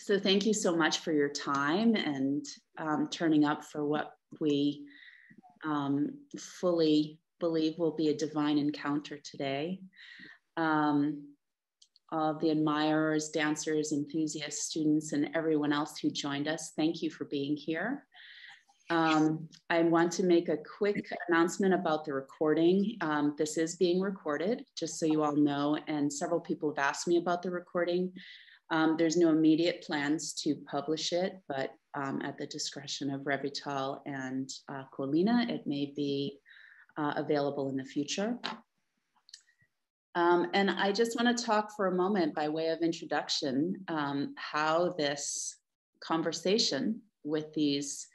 So thank you so much for your time and turning up for what we fully believe will be a divine encounter today. All the admirers, dancers, enthusiasts, students, and everyone else who joined us, thank you for being here. I want to make a quick announcement about the recording. This is being recorded, just so you all know, and several people have asked me about the recording. There's no immediate plans to publish it, but at the discretion of Revital and Colleena, it may be available in the future. And I just want to talk for a moment by way of introduction, how this conversation with these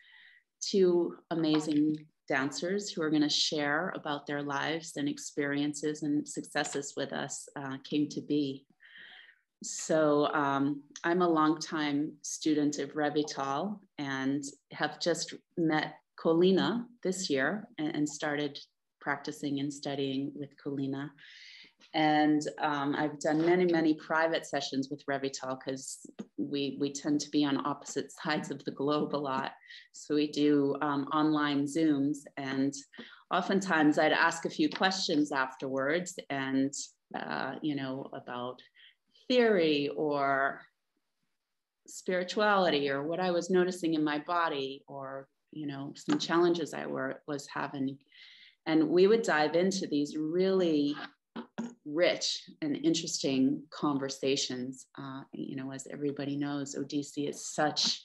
two amazing dancers who are going to share about their lives and experiences and successes with us came to be. So I'm a longtime student of Revital and have just met Colleena this year and started practicing and studying with Colleena. And I've done many, many private sessions with Revital because we tend to be on opposite sides of the globe a lot. So we do online Zooms, and oftentimes I'd ask a few questions afterwards and, you know, about theory or spirituality or what I was noticing in my body or, you know, some challenges I was having. And we would dive into these really rich and interesting conversations. You know, as everybody knows, Odissi is such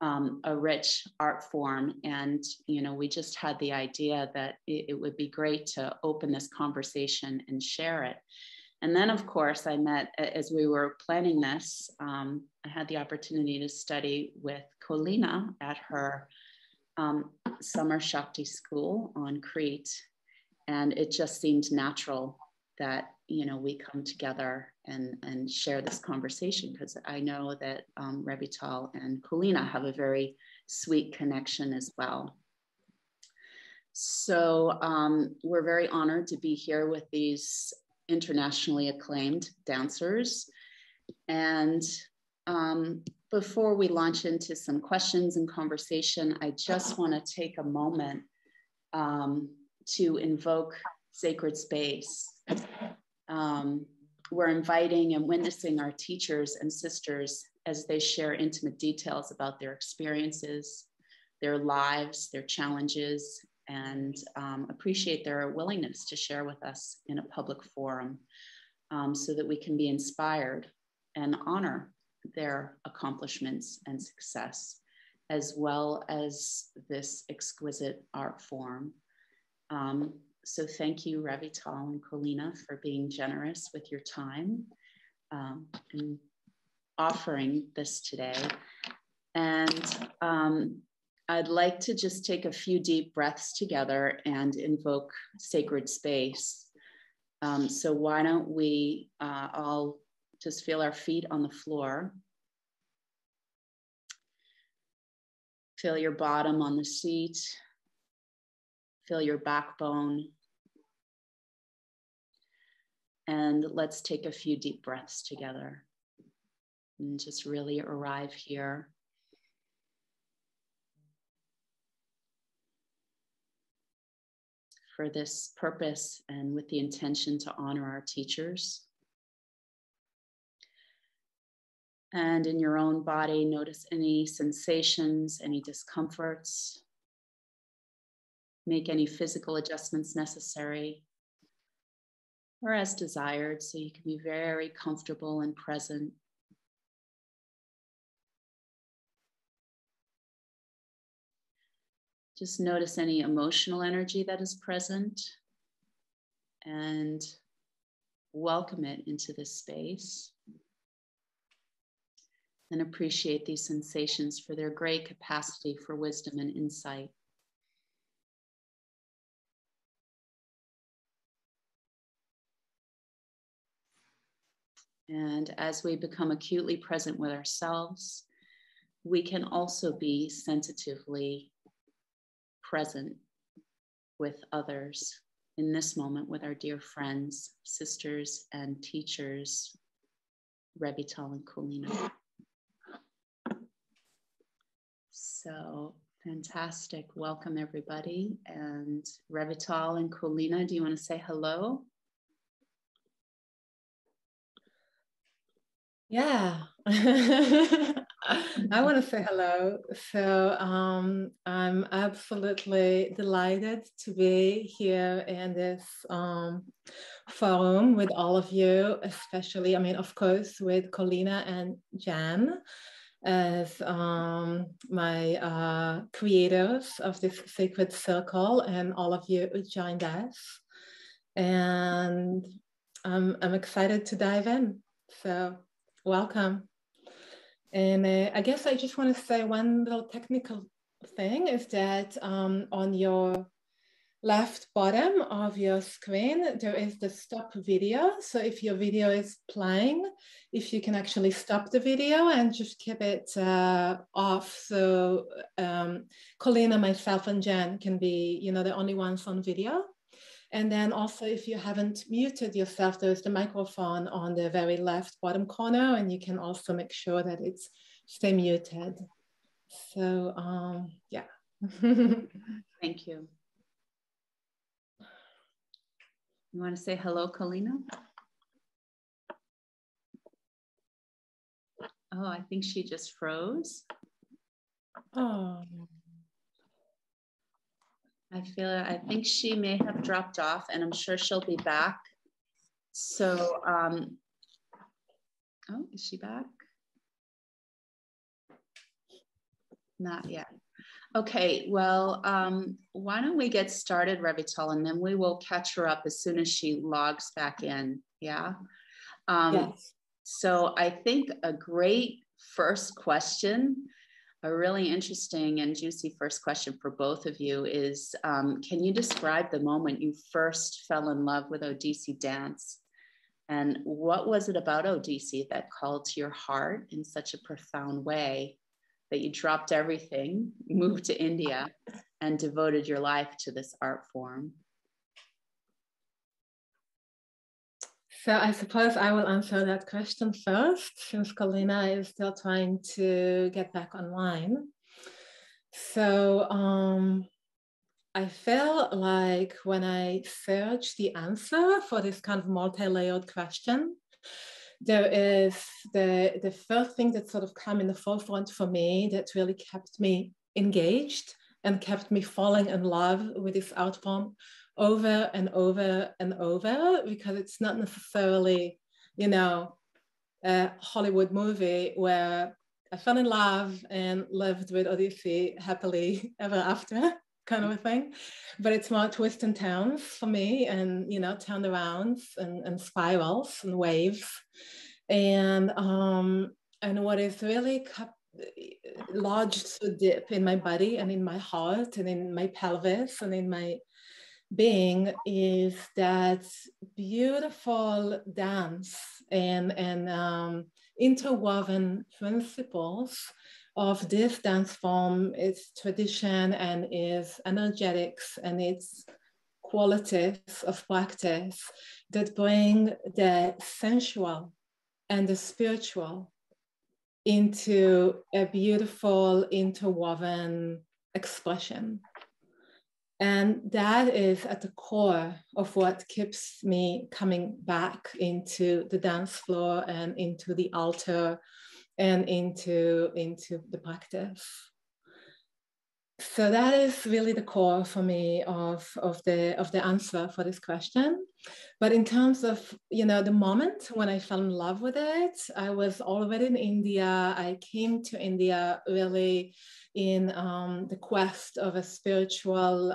a rich art form. And, you know, we just had the idea that it would be great to open this conversation and share it. And then, of course, I met, as we were planning this, I had the opportunity to study with Colleena at her summer Shakti school on Crete. And it just seemed natural that, you know, we come together and share this conversation, because I know that Revital and Colleena have a very sweet connection as well. So we're very honored to be here with these internationally acclaimed dancers. And before we launch into some questions and conversation, I just wanna take a moment to invoke sacred space. We're inviting and witnessing our teachers and sisters as they share intimate details about their experiences, their lives, their challenges, and appreciate their willingness to share with us in a public forum so that we can be inspired and honor their accomplishments and success, as well as this exquisite art form. So thank you, Revital and Colleena, for being generous with your time and offering this today. And I'd like to just take a few deep breaths together and invoke sacred space. So why don't we all just feel our feet on the floor. Feel your bottom on the seat. Feel your backbone. And let's take a few deep breaths together and just really arrive here. For this purpose and with the intention to honor our teachers. And in your own body, notice any sensations, any discomforts. Make any physical adjustments necessary or as desired, so you can be very comfortable and present. Just notice any emotional energy that is present and welcome it into this space. And appreciate these sensations for their great capacity for wisdom and insight. And as we become acutely present with ourselves, we can also be sensitively present with others. In this moment, with our dear friends, sisters, and teachers Revital and Colleena. So fantastic. Welcome, everybody. And Revital and Colleena, do you want to say hello? Yeah, I want to say hello. So I'm absolutely delighted to be here in this forum with all of you, especially, I mean, of course, with Colleena and Jen as my creators of this sacred circle, and all of you who joined us. And I'm excited to dive in. So welcome. And I guess I just want to say one little technical thing is that on your left bottom of your screen, there is the stop video. So if your video is playing, if you can actually stop the video and just keep it off. So Colleena, myself, and Jen can be, you know, the only ones on video. And then also, if you haven't muted yourself, there's the microphone on the very left bottom corner, and you can also make sure that it's stay muted. So yeah. Thank you. You want to say hello, Colleena? Oh, I think she just froze. Oh. I think she may have dropped off, and I'm sure she'll be back. So, oh, is she back? Not yet. Okay, well, why don't we get started, Revital, and then we will catch her up as soon as she logs back in, yeah? Yes. So I think a great first question, a really interesting and juicy first question for both of you is, can you describe the moment you first fell in love with Odissi dance? And what was it about Odissi that called to your heart in such a profound way that you dropped everything, moved to India, and devoted your life to this art form? So I suppose I will answer that question first, since Colleena is still trying to get back online. So I feel like when I search the answer for this kind of multi-layered question, there is the first thing that sort of came in the forefront for me that really kept me engaged and kept me falling in love with this art form over and over and over, because it's not necessarily, you know, a Hollywood movie where I fell in love and lived with Odissi happily ever after kind of a thing, but it's more twists and turns for me, and, you know, turnarounds and spirals and waves. And what is really lodged so deep in my body and in my heart and in my pelvis and in my being is that beautiful dance and interwoven principles of this dance form, its tradition and its energetics and its qualities of practice that bring the sensual and the spiritual into a beautiful interwoven expression. And that is at the core of what keeps me coming back into the dance floor and into the altar and into the practice. So that is really the core for me of the answer for this question. But in terms of, you know, the moment when I fell in love with it, I was already in India. I came to India really in the quest of a spiritual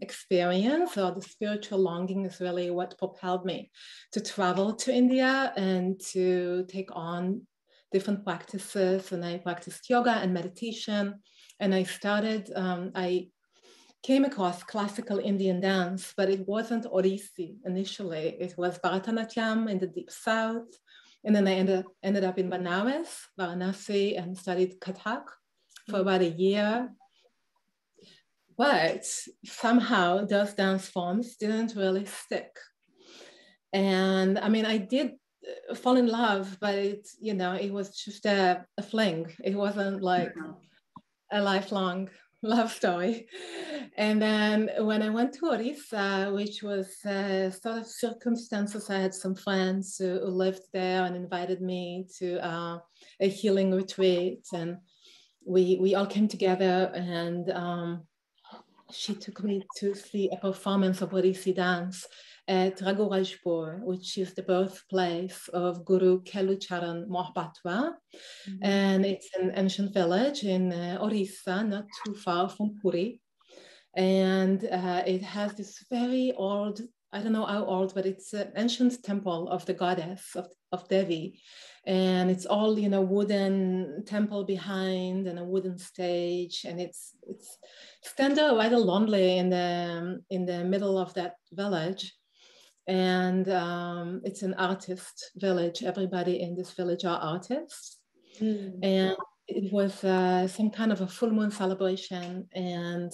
experience, or the spiritual longing is really what propelled me to travel to India and to take on different practices. And I practiced yoga and meditation. And I started, I came across classical Indian dance, but it wasn't Odissi initially. It was Bharatanatyam in the deep south. And then I ended up in Banaras, Varanasi, and studied Kathak for about a year. But somehow those dance forms didn't really stick. And I mean, I did fall in love, but it's, you know, it was just a fling. It wasn't like a lifelong love story. And then when I went to Odisha, which was sort of circumstances, I had some friends who lived there and invited me to a healing retreat, and we all came together, and she took me to see a performance of Odissi dance at Raghurajpur, which is the birthplace of Guru Kelucharan Mohapatra. Mm-hmm. And it's an ancient village in Odisha, not too far from Puri. And it has this very old, I don't know how old, but it's an ancient temple of the goddess of Devi. And it's all, you know, wooden temple behind and a wooden stage. And it's standing rather lonely in the middle of that village. And it's an artist village. Everybody in this village are artists. Mm. And it was some kind of a full moon celebration. And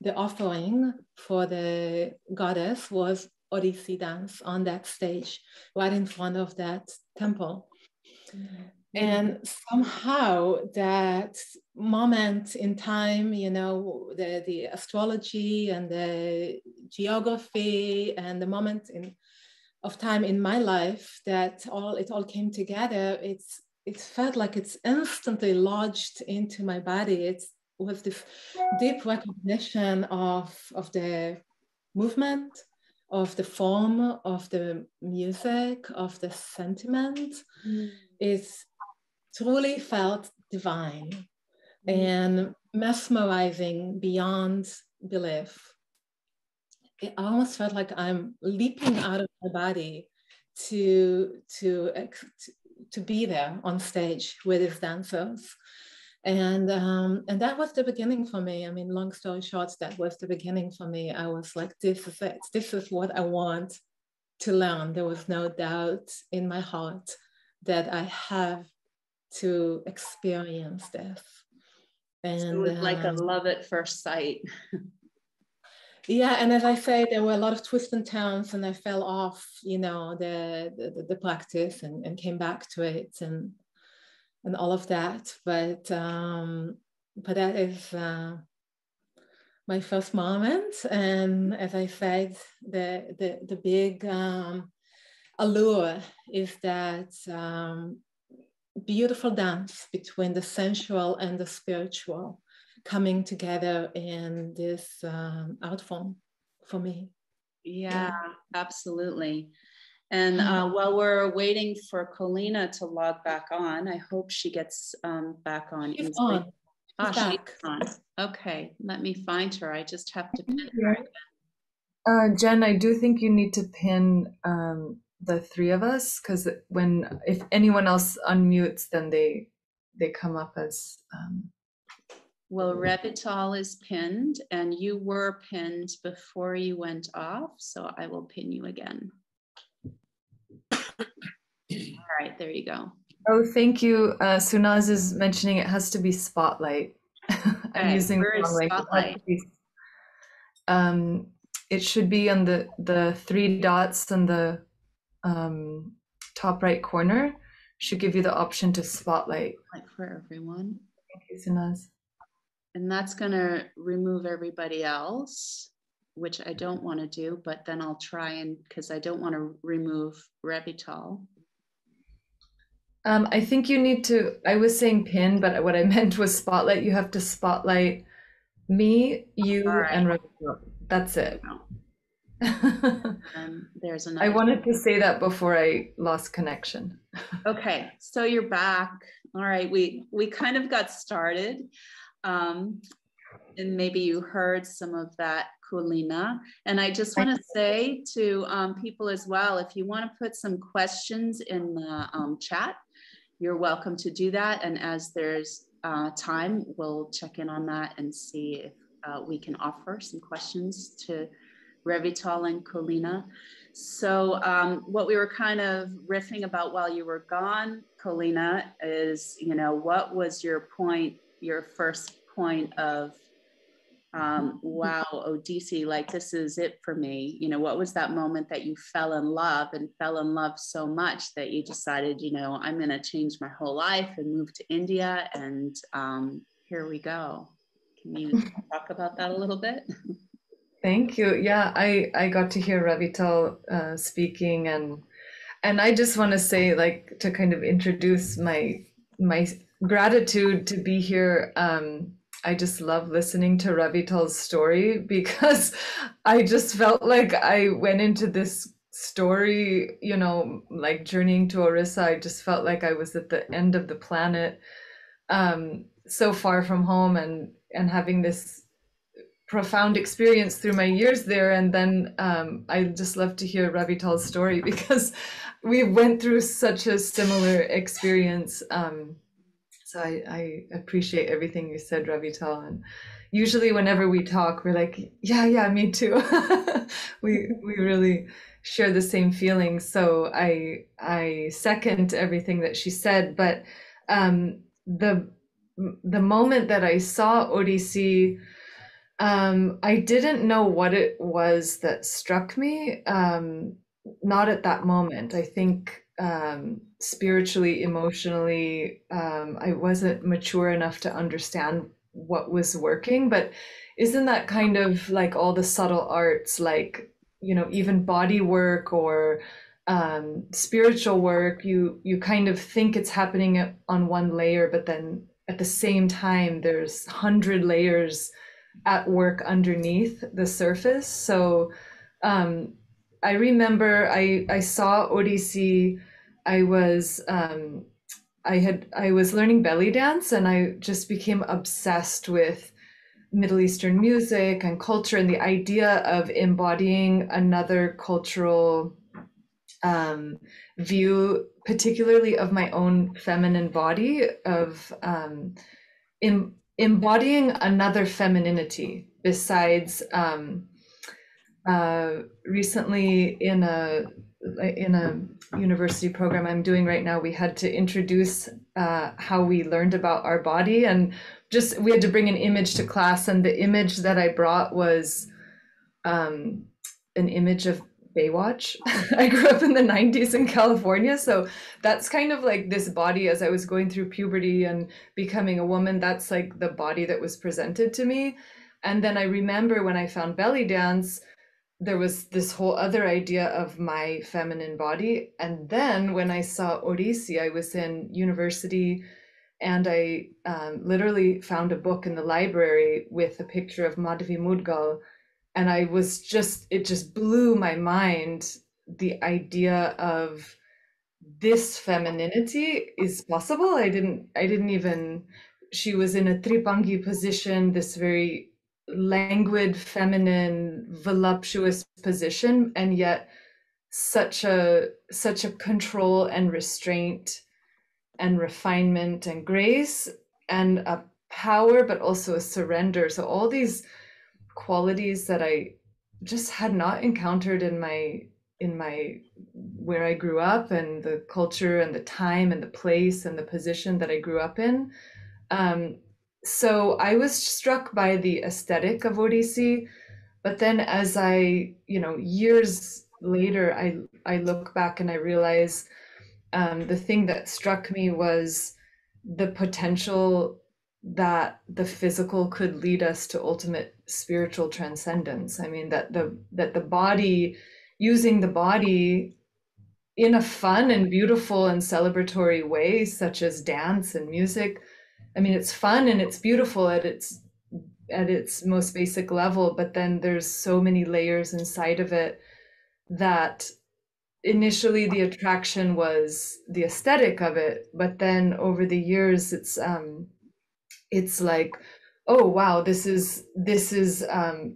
the offering for the goddess was Odissi dance on that stage, right in front of that temple. Mm-hmm. And somehow that moment in time, you know, the astrology and the geography and the moment of time in my life, that it all came together. It felt like it's instantly lodged into my body. It was this deep recognition of the movement, of the form, of the music, of the sentiment. Mm. It truly felt divine and mesmerizing beyond belief. It almost felt like I'm leaping out of my body to be there on stage with these dancers. And that was the beginning for me. I mean, long story short, that was the beginning for me. I was like, this is it. This is what I want to learn. There was no doubt in my heart that I have to experience this. And so it was like a love at first sight. Yeah, and as I say, there were a lot of twists and turns, and I fell off, you know, the practice and came back to it and all of that, but that is my first moment. And as I said, the big allure is that beautiful dance between the sensual and the spiritual coming together in this art form for me. Yeah, absolutely. And while we're waiting for Colleena to log back on, I hope she gets back on. She's on. Oh, she's on. Okay, let me find her. I just have to pin her again. Jen, I do think you need to pin the three of us, because if anyone else unmutes, then they come up as. Well, Revital is pinned, and you were pinned before you went off, so I will pin you again. All right, there you go. Oh, thank you. Sunaz is mentioning it has to be spotlight. I'm using the wrong spotlight. It should be on the three dots on the top right corner. Should give you the option to spotlight. For everyone. Thank you, Sunaz. And that's going to remove everybody else, which I don't want to do, but then I'll try, and because I don't want to remove Revital. I think you need to, I was saying pin, but what I meant was spotlight. You have to spotlight me, you, and Revital. That's it. There's another. I wanted to say that before I lost connection. Okay, so you're back. All right, we kind of got started. And maybe you heard some of that, Colleena. And I just want to say to people as well, if you want to put some questions in the chat, you're welcome to do that. And as there's time, we'll check in on that and see if we can offer some questions to Revital and Colleena. So what we were kind of riffing about while you were gone, Colleena, is, you know, what was your first point of wow, Odissi, like this is it for me. You know, what was that moment that you fell in love so much that you decided, you know, I'm going to change my whole life and move to India, and here we go. Can you talk about that a little bit? Thank you. Yeah, I got to hear Revital speaking, and I just want to say, like, to kind of introduce my gratitude to be here. I just love listening to Revital's story, because I just felt like I went into this story, you know, like journeying to Orissa. I just felt like I was at the end of the planet, so far from home, and having this profound experience through my years there. And then I just love to hear Revital's story, because we went through such a similar experience. So I appreciate everything you said, Revital. And usually whenever we talk, we're like, yeah, me too. we really share the same feelings. So I second everything that she said. But the moment that I saw Odissi, I didn't know what it was that struck me. Not at that moment. I think spiritually, emotionally, I wasn't mature enough to understand what was working. But isn't that kind of like all the subtle arts, like, you know, even body work or spiritual work, you kind of think it's happening on one layer, but then at the same time, there's 100 layers at work underneath the surface. So I remember I saw Odissi. I was learning belly dance, and I just became obsessed with Middle Eastern music and culture, and the idea of embodying another cultural view, particularly of my own feminine body, of embodying another femininity besides. Recently in a university program I'm doing right now, we had to introduce how we learned about our body, and just we had to bring an image to class, and the image that I brought was an image of Baywatch. I grew up in the 90s in California, so that's kind of like this body as I was going through puberty and becoming a woman. That's like the body that was presented to me. And then I remember when I found belly dance, there was this whole other idea of my feminine body. And then when I saw Odissi, I was in university, and I literally found a book in the library with a picture of Madhavi Mudgal. And I was just, it just blew my mind, the idea of this femininity is possible. I didn't even, she was in a tribhangi position, this very languid, feminine, voluptuous position, and yet such a control and restraint and refinement and grace and a power, but also a surrender. So all these qualities that I just had not encountered in my where I grew up, and the culture and the time and the place and the position that I grew up in. So I was struck by the aesthetic of Odissi, but then as I, you know, years later, I look back and I realize the thing that struck me was the potential that the physical could lead us to ultimate spiritual transcendence. I mean, that the body, using the body in a fun and beautiful and celebratory way, such as dance and music, I mean, it's fun and it's beautiful at its most basic level, but then there's so many layers inside of it that initially the attraction was the aesthetic of it, but then over the years it's like, oh wow, this is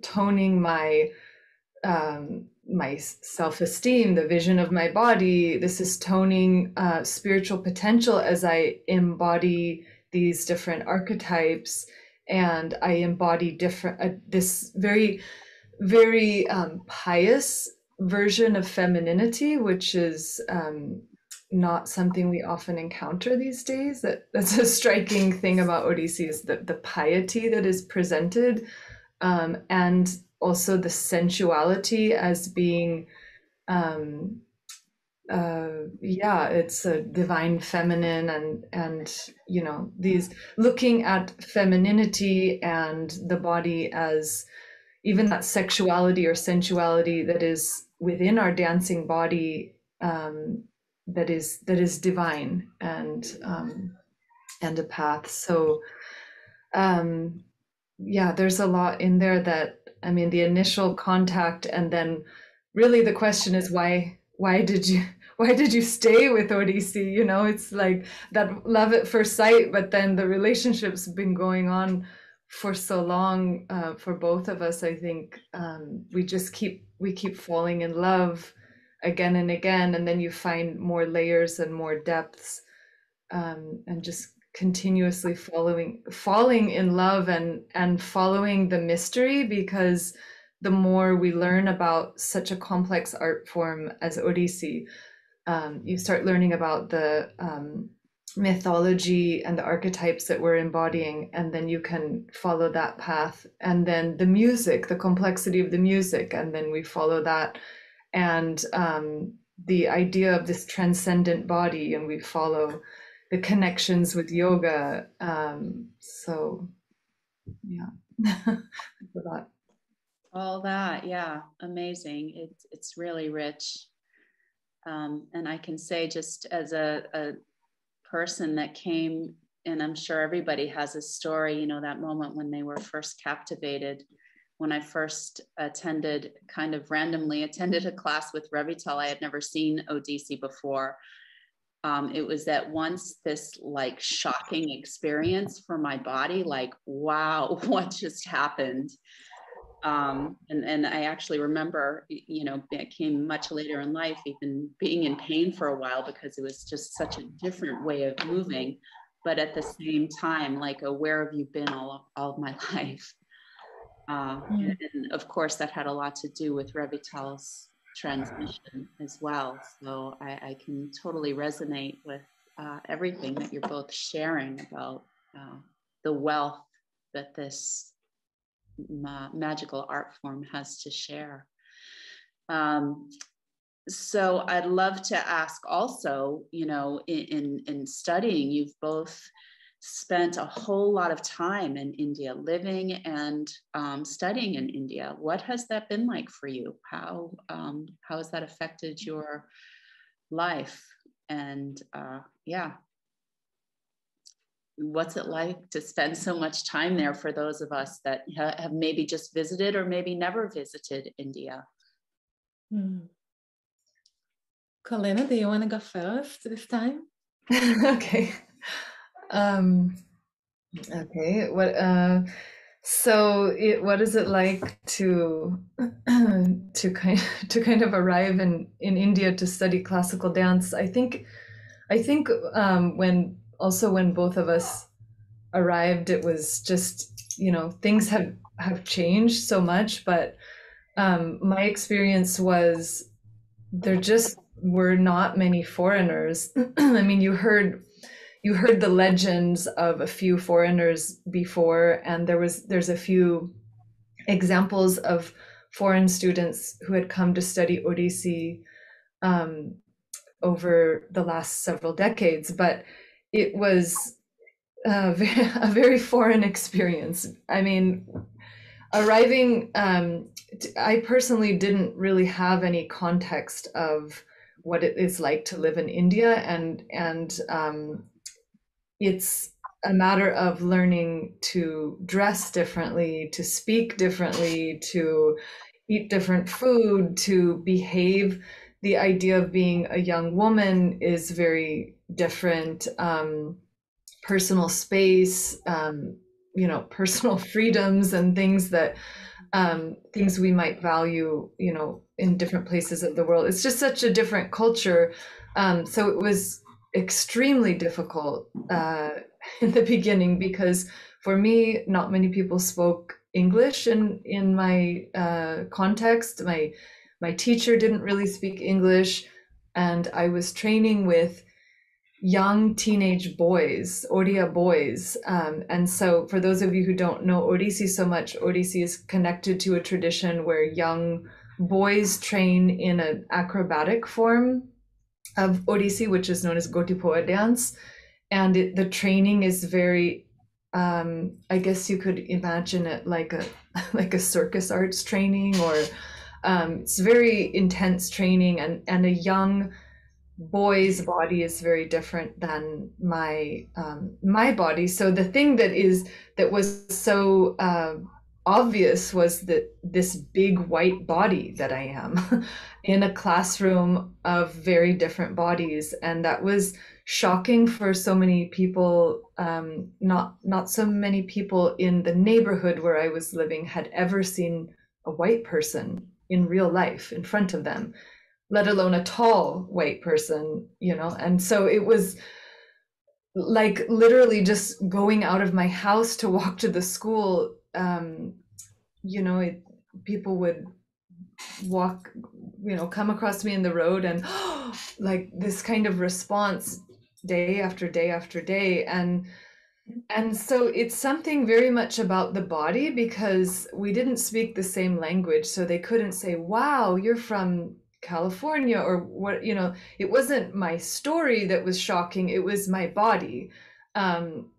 toning my my self-esteem, the vision of my body. This is toning spiritual potential as I embody these different archetypes, and I embody different this very, very pious version of femininity, which is not something we often encounter these days. That's a striking thing about Odissi, is the piety that is presented and also the sensuality as being, it's a divine feminine, and you know, these looking at femininity and the body as even that sexuality or sensuality that is within our dancing body, that is divine and a path. So there's a lot in there that, I mean, the initial contact, and then really the question is why did you stay with Odissi? You know, it's like that love at first sight, but then the relationship's been going on for so long, for both of us. I think we keep falling in love again and again, and then you find more layers and more depths, and just continuously falling in love and following the mystery, because the more we learn about such a complex art form as Odissi, you start learning about the mythology and the archetypes that we're embodying, and then you can follow that path. And then the music, the complexity of the music, and then we follow that, and the idea of this transcendent body, and we follow the connections with yoga. It's a lot. All that, yeah, amazing. It's really rich. And I can say, just as a person that came, and I'm sure everybody has a story, you know, that moment when they were first captivated. When I first randomly attended a class with Revital, I had never seen Odissi before. It was at once this like shocking experience for my body, like, wow, what just happened? And I actually remember, you know, it came much later in life, even being in pain for a while, because it was just such a different way of moving. But at the same time, like, where have you been all of my life? And of course, that had a lot to do with Revital's transmission as well. So I can totally resonate with everything that you're both sharing about the wealth that this magical art form has to share. So I'd love to ask also, you know, in studying, you've both spent a whole lot of time in India, living and studying in India. What has that been like for you? How has that affected your life? And what's it like to spend so much time there for those of us that have maybe just visited or maybe never visited India? Colleena, do you want to go first this time? Okay. What is it like to kind of arrive in India to study classical dance? I think when both of us arrived, it was just, you know, things have changed so much, but my experience was there just were not many foreigners. I mean, you heard the legends of a few foreigners before, and there's a few examples of foreign students who had come to study Odissi over the last several decades, but it was a very foreign experience. I mean, arriving, I personally didn't really have any context of what it is like to live in India, and it's a matter of learning to dress differently, to speak differently, to eat different food, to behave. The idea of being a young woman is very different. Personal space, you know, personal freedoms and things that things we might value, you know, in different places of the world. It's just such a different culture. So it was extremely difficult in the beginning, because for me, not many people spoke English in my context. My teacher didn't really speak English, and I was training with young teenage boys, Odia boys. And so for those of you who don't know Odissi so much, Odissi is connected to a tradition where young boys train in an acrobatic form of Odissi, which is known as Gotipua dance. And the training is very, I guess you could imagine it like a circus arts training, or it's very intense training, and a young boy's body is very different than my my body. So the thing that was so obvious was that this big white body that I am in a classroom of very different bodies, and that was shocking for so many people. Not so many people in the neighborhood where I was living had ever seen a white person in real life in front of them, let alone a tall white person, you know. And so it was like literally just going out of my house to walk to the school, you know, people would walk, you know, come across me in the road, and like this kind of response day after day after day. And so it's something very much about the body, because we didn't speak the same language, so they couldn't say, wow, you're from California, or what, you know. It wasn't my story that was shocking, it was my body.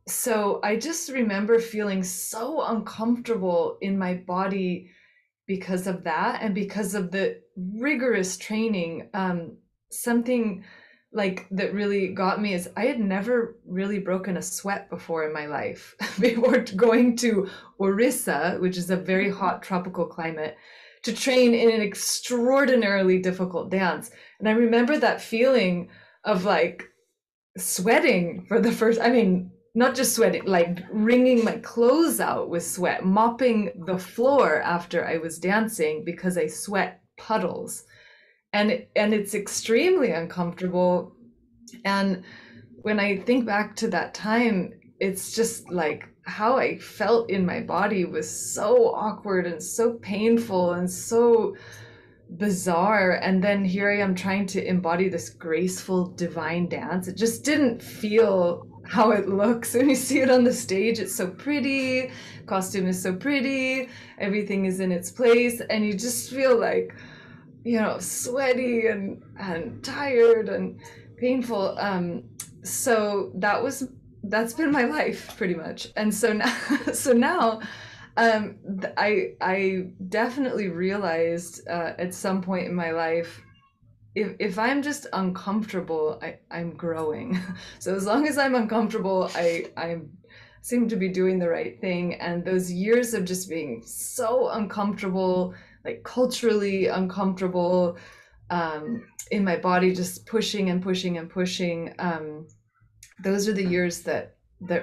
So I just remember feeling so uncomfortable in my body because of that, and because of the rigorous training. Something like that really got me is I had never really broken a sweat before in my life before going to Odisha, which is a very hot tropical climate, to train in an extraordinarily difficult dance. And I remember that feeling of like sweating for the first, I mean, not just sweating, like wringing my clothes out with sweat, mopping the floor after I was dancing because I sweat puddles. And it's extremely uncomfortable. And when I think back to that time, it's just like, how I felt in my body was so awkward and so painful and so bizarre. And then here I am trying to embody this graceful divine dance. It just didn't feel how it looks when you see it on the stage. It's so pretty, costume is so pretty, everything is in its place, and you just feel like, you know, sweaty and tired and painful. So that's been my life pretty much. And so now I definitely realized at some point in my life, if I'm just uncomfortable, I'm growing. So as long as I'm uncomfortable, I seem to be doing the right thing. And those years of just being so uncomfortable, like culturally uncomfortable, in my body, just pushing and pushing and pushing, those are the years that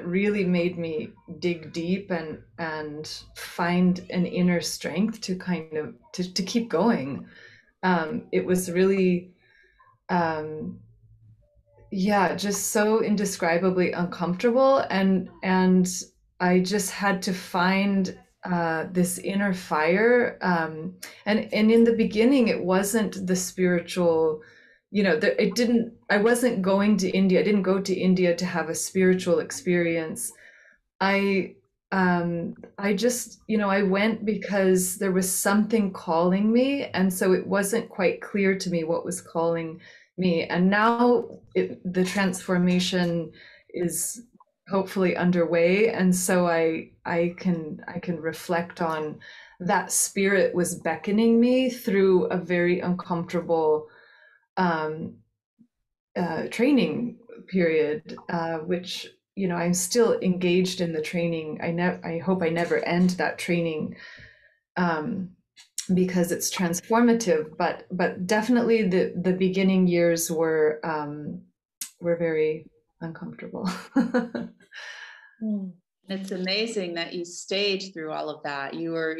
really made me dig deep and find an inner strength to kind of to keep going. It was really, yeah, just so indescribably uncomfortable, and I just had to find this inner fire. And in the beginning, it wasn't the spiritual. You know, I wasn't going to India. I didn't go to India to have a spiritual experience. I just, you know, I went because there was something calling me. And so it wasn't quite clear to me what was calling me. And now the transformation is hopefully underway. And so I can reflect on that spirit was beckoning me through a very uncomfortable training period, which, you know, I'm still engaged in the training. I hope I never end that training, because it's transformative, but definitely the beginning years were very uncomfortable. It's amazing that you stayed through all of that. You were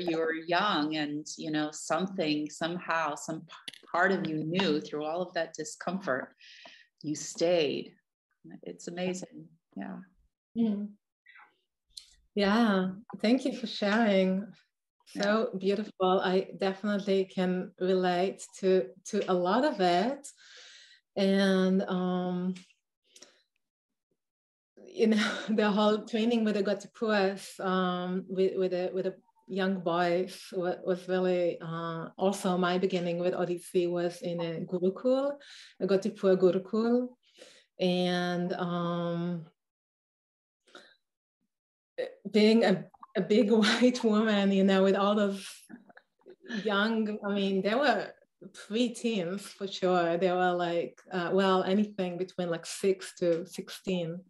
young, and, you know, something, somehow, some part of you knew through all of that discomfort, you stayed. It's amazing. Yeah. Yeah. Thank you for sharing. So beautiful. I definitely can relate to a lot of it. And you know, the whole training with the Gotipuas, with the young boys was really also my beginning with Odissi was in a gurukul, a Gotipua gurukul, and being a big white woman, you know, with all those young, I mean, they were pre-teens for sure. They were like, well, anything between like 6 to 16.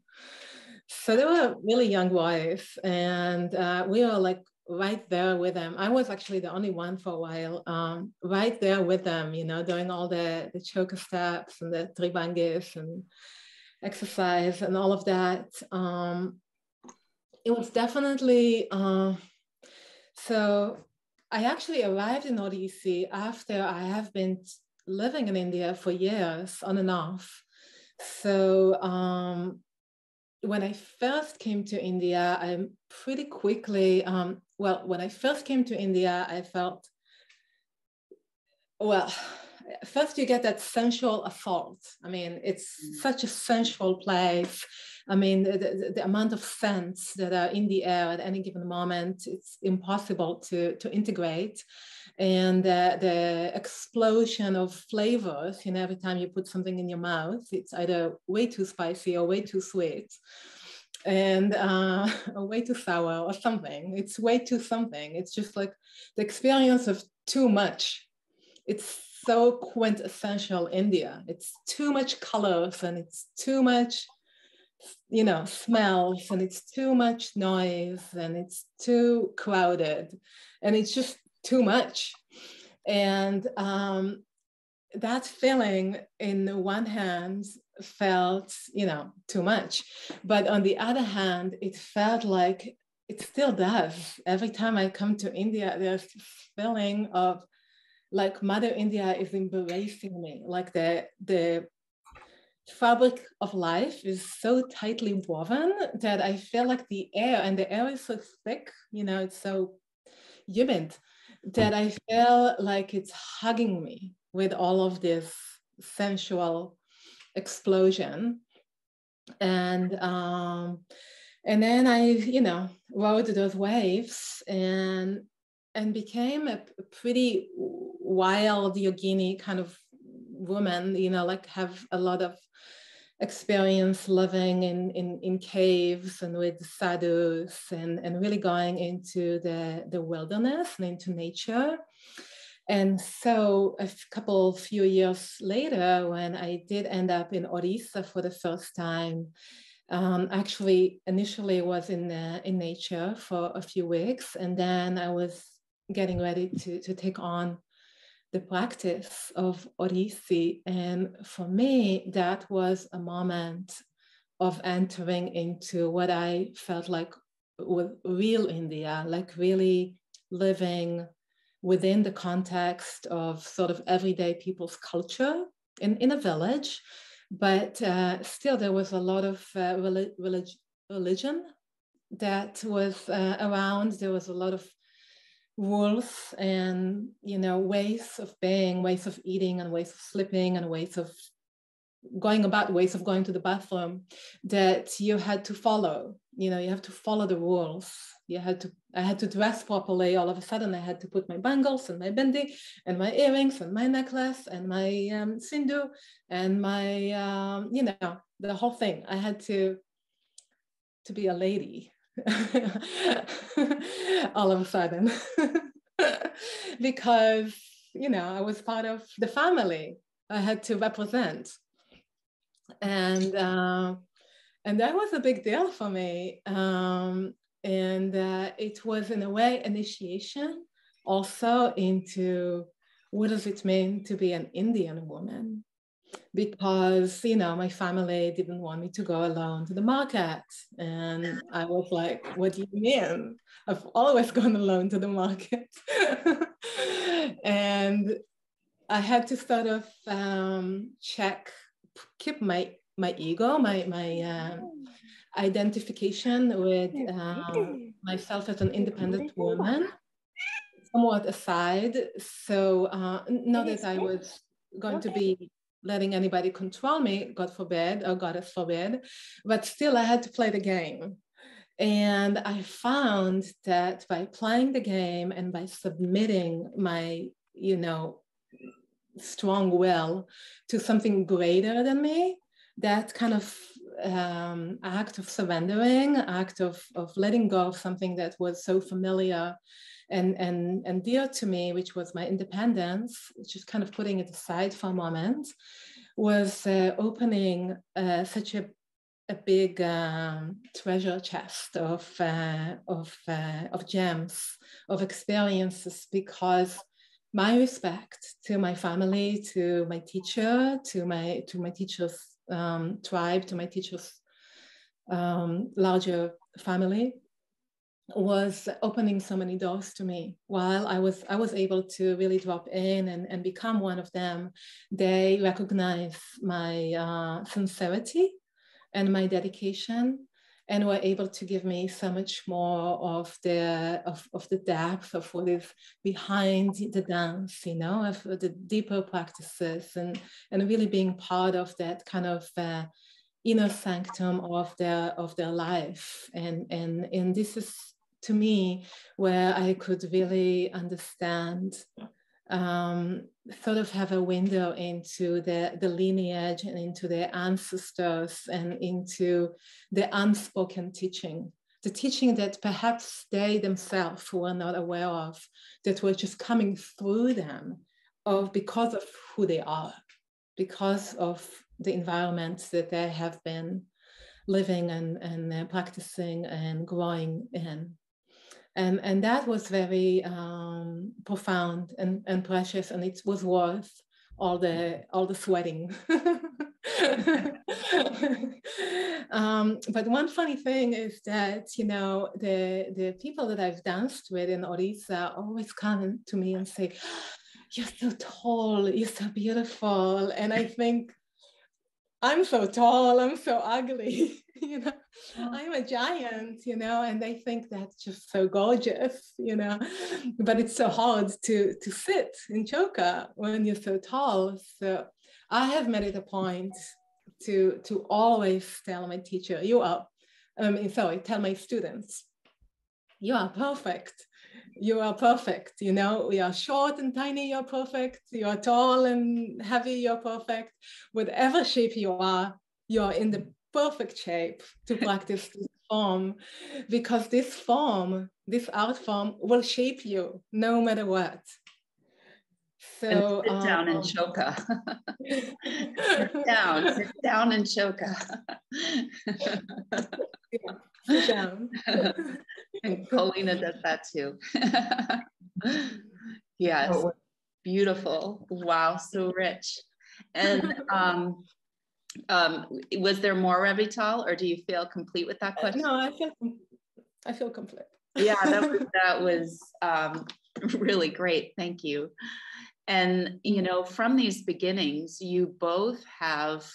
So they were really young boys, and we were like right there with them. I was actually the only one for a while, right there with them, you know, doing all the choker steps and the tribhangis and exercise and all of that. It was definitely, so I actually arrived in Odissi after I have been living in India for years on and off. So when I first came to India, I pretty quickly, I felt, well, first you get that sensual assault. I mean, it's such a sensual place. I mean, the amount of scents that are in the air at any given moment, it's impossible to integrate. And the explosion of flavors, you know, every time you put something in your mouth, it's either way too spicy or way too sweet, and or way too sour or something. It's way too something. It's just like the experience of too much. It's so quintessential India. It's too much colors and it's too much, you know, smells, and it's too much noise, and it's too crowded, and it's just too much. And that feeling in one hand felt, you know, too much, but on the other hand, it felt like it still does. Every time I come to India, there's this feeling of like Mother India is embracing me, like the fabric of life is so tightly woven that I feel like the air, and the air is so thick, you know, it's so humid, that I feel like it's hugging me with all of this sensual explosion. And then I, you know, rode those waves and became a pretty wild yogini kind of woman, you know, like have a lot of experience living in caves and with sadhus, and really going into the wilderness and into nature. And so a few years later, when I did end up in Odisha for the first time, actually initially was in nature for a few weeks, and then I was getting ready to take on the practice of Odissi. And for me, that was a moment of entering into what I felt like real India, like really living within the context of sort of everyday people's culture in a village. But still there was a lot of religion that was around. There was a lot of rules and, you know, ways of being, ways of eating, and ways of sleeping, and ways of going about, ways of going to the bathroom that you had to follow. You know, you have to follow the rules. I had to dress properly. All of a sudden I had to put my bangles and my bindi and my earrings and my necklace and my sindoor and my, you know, the whole thing. I had to be a lady. All of a sudden, because, you know, I was part of the family. I had to represent, and that was a big deal for me, and it was in a way initiation also into what does it mean to be an Indian woman, because, you know, my family didn't want me to go alone to the market. And I was like, what do you mean? I've always gone alone to the market. And I had to sort of keep my ego, my identification with myself as an independent woman somewhat aside. So not that I was going to be letting anybody control me, God forbid, or goddess forbid, but still I had to play the game. And I found that by playing the game and by submitting my, you know, strong will to something greater than me, that kind of act of surrendering, act of letting go of something that was so familiar and dear to me, which was my independence, just kind of putting it aside for a moment, was opening such a big treasure chest of gems, of experiences, because my respect to my family, to my teacher, to my teacher's tribe, to my teacher's larger family, was opening so many doors to me. While I was able to really drop in and become one of them, they recognized my sincerity and my dedication, and were able to give me so much more of the depth of what is behind the dance, you know, of the deeper practices, and really being part of that kind of inner sanctum of their life. And this is, to me, where I could really understand, sort of have a window into the lineage and into their ancestors and into the unspoken teaching, the teaching that perhaps they themselves were not aware of, that were just coming through them because of who they are, because of the environment that they have been living and practicing and growing in. And that was very profound and precious, and it was worth all the sweating. But one funny thing is that, you know, the people that I've danced with in Odisha always come to me and say, "You're so tall, you're so beautiful," and I think, I'm so tall, I'm so ugly, you know, I'm a giant, you know, and they think that's just so gorgeous, you know, but it's so hard to sit in choker when you're so tall. So I have made it a point to always tell my teacher, tell my students, you are perfect. You are perfect, you know, we are short and tiny, you're perfect, you are tall and heavy, you're perfect, whatever shape you are, you're in the perfect shape to practice this form, because this form, this art form will shape you no matter what. So sit down and choker. sit down and choker. Sit down. And Colleena does that too. Yes, beautiful. Wow, so rich. And was there more, Revital, or do you feel complete with that question? No, I feel complete. Yeah, that was really great. Thank you. And, you know, from these beginnings, you both have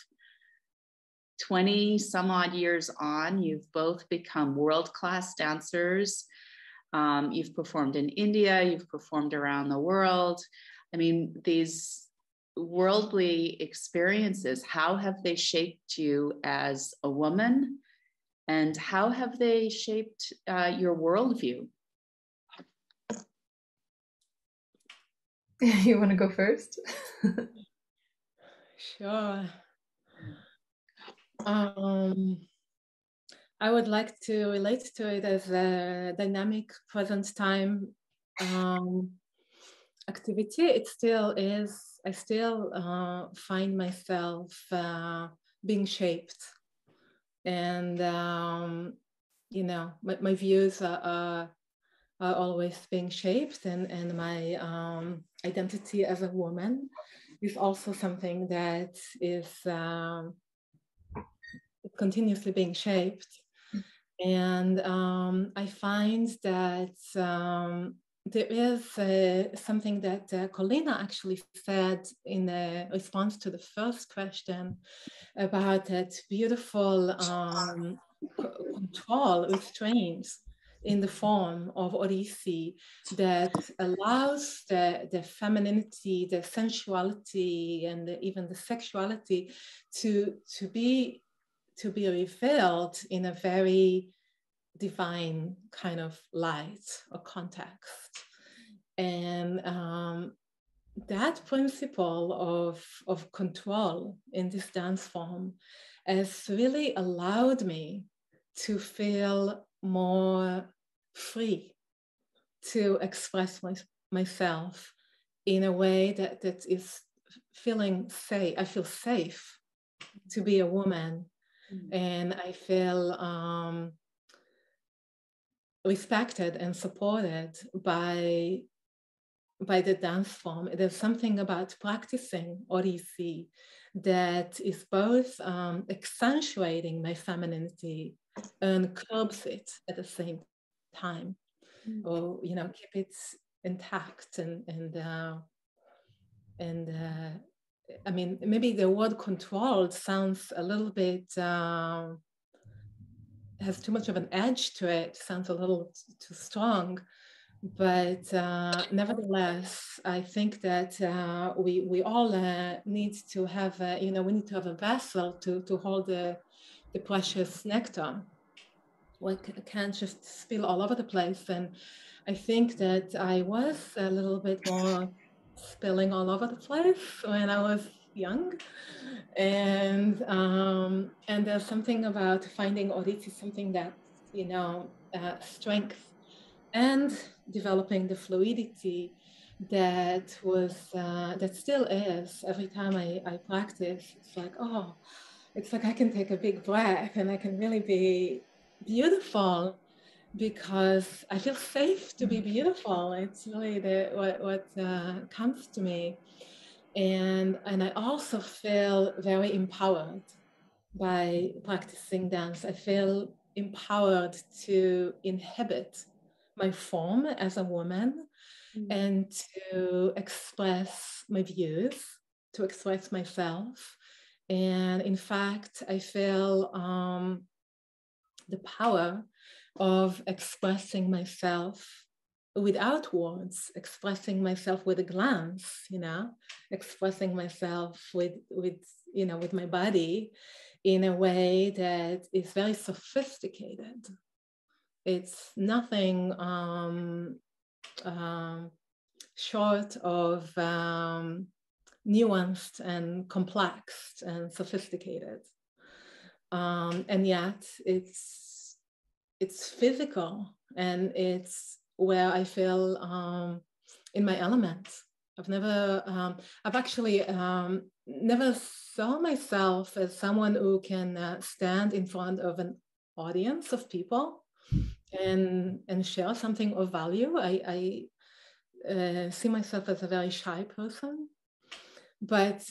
20 some odd years on, you've both become world-class dancers. You've performed in India, you've performed around the world. I mean, these worldly experiences, how have they shaped you as a woman? And how have they shaped your worldview? You want to go first? Sure. I would like to relate to it as a dynamic present time activity. It still is. I still find myself being shaped, and you know, my views are always being shaped, and my identity as a woman is also something that is continuously being shaped. And I find that there is something that Colleena actually said in response to the first question about that beautiful control, restraint in the form of Odissi that allows the femininity, the sensuality, and even the sexuality to be revealed in a very divine kind of light or context. And that principle of control in this dance form has really allowed me to feel more free to express myself in a way that is feeling safe. I feel safe to be a woman, mm-hmm. and I feel respected and supported by the dance form. There's something about practicing Odissi that is both accentuating my femininity and curbs it at the same time, mm-hmm. or keep it intact. And I mean, maybe the word controlled sounds a little bit has too much of an edge to it. Sounds a little too strong. But nevertheless, I think that we all need to have, we need to have a vessel to hold the precious nectar. We can't just spill all over the place. And I think that I was a little bit more spilling all over the place when I was young. And there's something about finding Odissi, something that, strength and developing the fluidity that was, that still is. Every time I practice, it's like I can take a big breath and I can really be beautiful because I feel safe to be beautiful. It's really what comes to me. And I also feel very empowered by practicing dance. I feel empowered to inhabit my form as a woman, mm-hmm. and to express my views, to express myself. And in fact, I feel the power of expressing myself without words, expressing myself with a glance, expressing myself with my body in a way that is very sophisticated. It's nothing short of nuanced and complex and sophisticated. And yet it's physical, and it's where I feel in my element. I've actually never saw myself as someone who can stand in front of an audience of people and share something of value. I see myself as a very shy person, but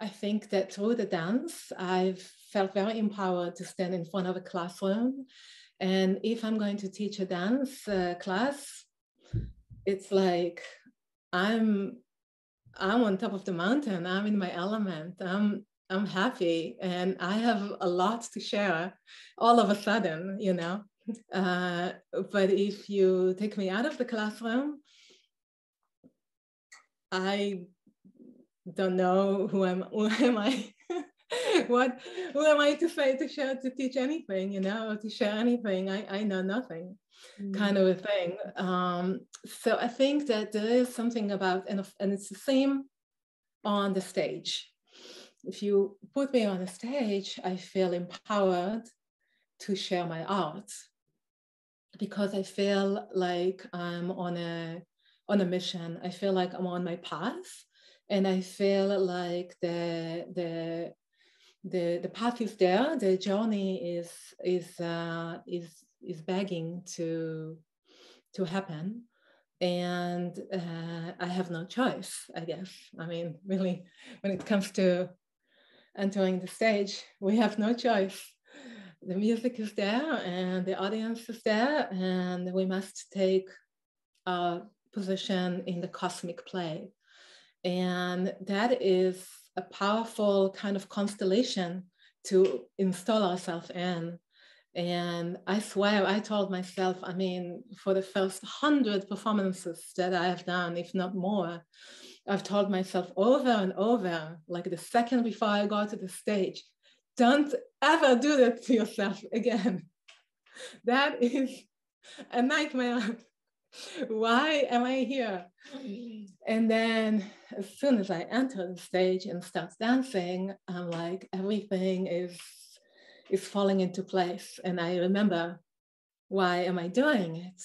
I think that through the dance, I've felt very empowered to stand in front of a classroom. And if I'm going to teach a dance class, it's like I'm on top of the mountain. I'm in my element. I'm happy, and I have a lot to share all of a sudden, but if you take me out of the classroom, I don't know who am I, who am I to say, to share, to teach anything, or to share anything. I know nothing, mm-hmm. kind of a thing. So I think that there is something about, and it's the same on the stage. If you put me on a stage, I feel empowered to share my art because I feel like I'm on a mission. I feel like I'm on my path, and I feel like the path is there. The journey is begging to happen, and I have no choice, I guess. I mean, really, when it comes to entering the stage, we have no choice. The music is there and the audience is there, and we must take our position in the cosmic play. And that is a powerful kind of constellation to install ourselves in. And I swear, I told myself, I mean, for the first 100 performances that I have done, if not more, I've told myself over and over, like the second before I go to the stage, don't ever do that to yourself again. That is a nightmare. Why am I here? And then as soon as I enter the stage and start dancing, I'm like, everything is falling into place. And I remember, why am I doing it?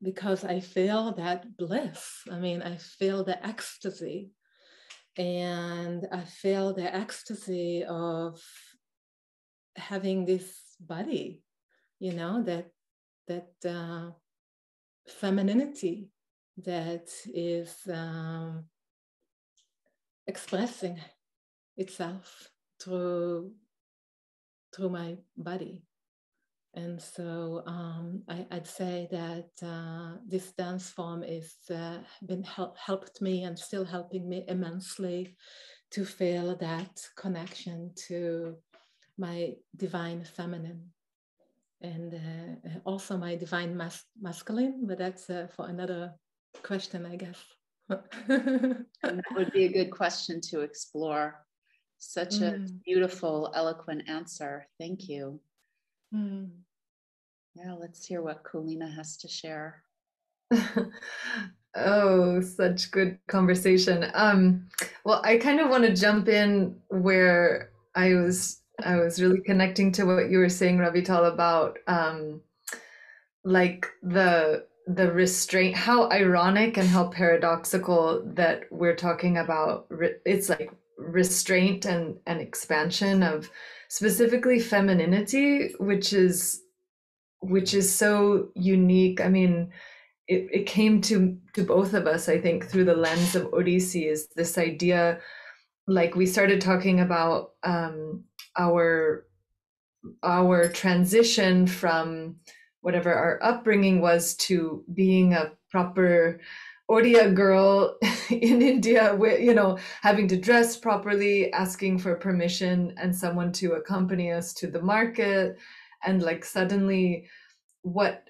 Because I feel that bliss. I mean, I feel the ecstasy. And I feel the ecstasy of having this body, you know, that femininity that is expressing itself through my body. And so I'd say that this dance form is helped me and still helping me immensely to feel that connection to my divine feminine, and also my divine masculine, but that's for another question, I guess. And that would be a good question to explore. Such a beautiful, eloquent answer. Thank you. Mm. Yeah, let's hear what Colleena has to share. Oh, such good conversation. Well, I kind of want to jump in where I was really connecting to what you were saying, Revital, about like the restraint, how ironic and how paradoxical that we're talking about. It's like restraint and expansion of specifically femininity, which is so unique. I mean, it came to both of us, I think, through the lens of Odissi, is this idea, like we started talking about our transition from whatever our upbringing was to being a proper Odia girl in India, with, you know, having to dress properly, asking for permission and someone to accompany us to the market. And like suddenly what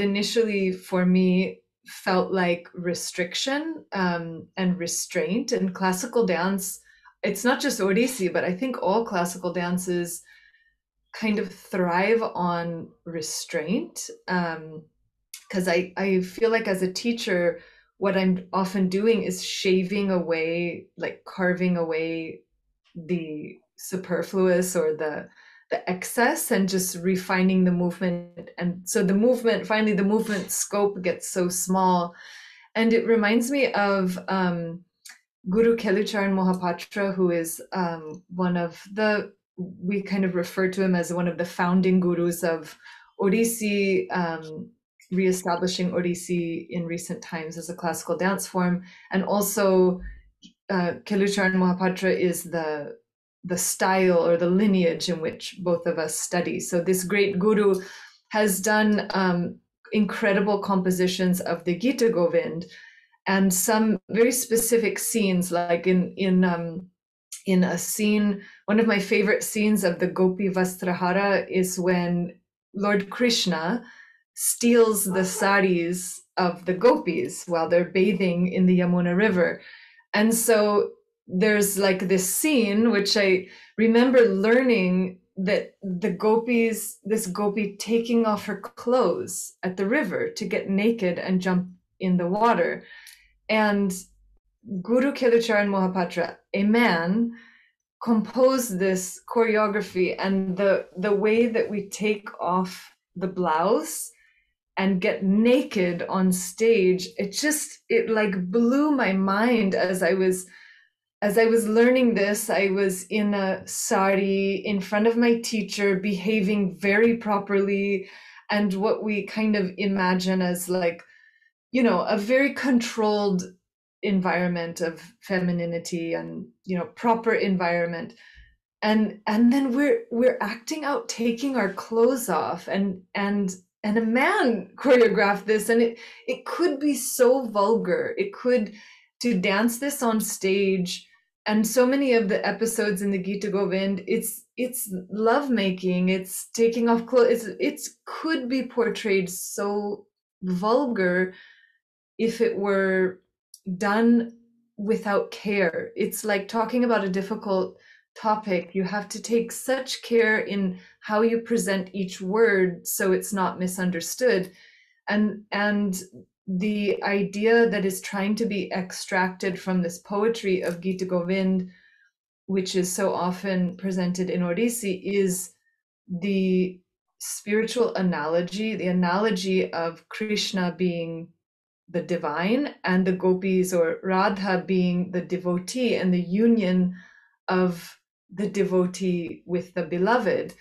initially for me felt like restriction and restraint in classical dance. It's not just Odissi, but I think all classical dances kind of thrive on restraint. Because I feel like as a teacher, what I'm often doing is shaving away, like carving away the superfluous or the excess, and just refining the movement. And so the movement scope gets so small. And it reminds me of Guru Kelucharan Mohapatra, who is we kind of refer to him as one of the founding gurus of Odissi, reestablishing Odissi in recent times as a classical dance form. And also Kelucharan Mohapatra is the style or the lineage in which both of us study. So this great guru has done incredible compositions of the Gita Govind and some very specific scenes, like in a scene, one of my favorite scenes of the Gopi Vastrahara is when Lord Krishna steals the saris of the gopis while they're bathing in the Yamuna river. And so there's like this scene, which I remember learning, that the gopis, this gopi taking off her clothes at the river to get naked and jump in the water. And Guru Kelucharan Mohapatra, a man, composed this choreography, and the way that we take off the blouse and get naked on stage, it like blew my mind. As I was learning this, I was in a sari in front of my teacher, behaving very properly, and what we kind of imagine as, like, you know, a very controlled environment of femininity and, you know, proper environment. And then we're acting out, taking our clothes off, and a man choreographed this, and it could be so vulgar. It could, to dance this on stage And so many of the episodes in the Gita Govind, it's lovemaking, it's taking off clothes, it could be portrayed so vulgar if it were done without care. It's like talking about a difficult topic. You have to take such care in how you present each word so it's not misunderstood. And the idea that is trying to be extracted from this poetry of Gita Govind, which is so often presented in Odissi, is the spiritual analogy, the analogy of Krishna being the divine and the gopis or Radha being the devotee, and the union of the devotee with the beloved.